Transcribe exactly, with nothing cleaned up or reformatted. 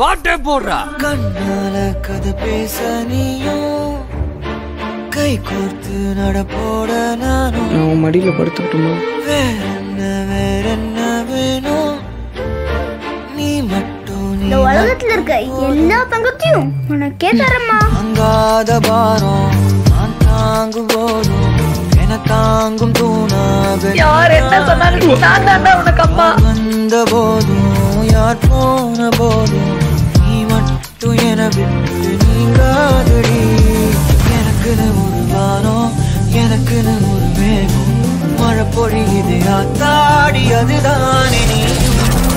பாட்டே போடுறா. கண்ணால கதை பேச நீயும் கை கோர்த்து நட போட நானும். நான் மடியில படுத்துட்டுமா? வேற என்ன வேற என்ன வேணும் நீ மட்டும். நீ இந்த உலகத்துல இருக்க எல்லா தங்கத்தையும் உனக்கே தரமா. அங்காத பாரம் நான் தாங்கும் போதும் என தாங்கும் தூணாக யார் என்ன சொன்னாலும் நான் தாண்டா உனக்கு அப்பா. வந்த போதும் யார் போன போதும் நீ மட்டும் என விட்டு நீங்காதடி. மழை பொழியுது ஆத்தாடி அதுதானே நீ.